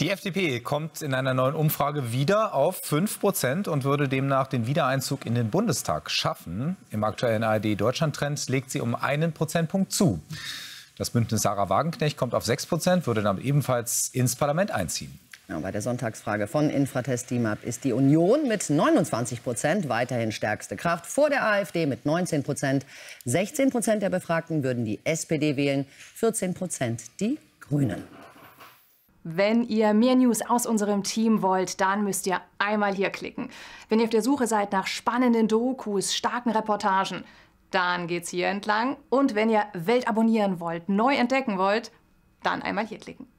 Die FDP kommt in einer neuen Umfrage wieder auf 5% und würde demnach den Wiedereinzug in den Bundestag schaffen. Im aktuellen ARD-Deutschland-Trend legt sie um 1 Prozentpunkt zu. Das Bündnis Sahra Wagenknecht kommt auf 6%, würde damit ebenfalls ins Parlament einziehen. Ja, bei der Sonntagsfrage von Infratest Dimap ist die Union mit 29% weiterhin stärkste Kraft, vor der AfD mit 19%. 16% der Befragten würden die SPD wählen, 14% die Grünen. Wenn ihr mehr News aus unserem Team wollt, dann müsst ihr einmal hier klicken. Wenn ihr auf der Suche seid nach spannenden Dokus, starken Reportagen, dann geht's hier entlang. Und wenn ihr Welt abonnieren wollt, neu entdecken wollt, dann einmal hier klicken.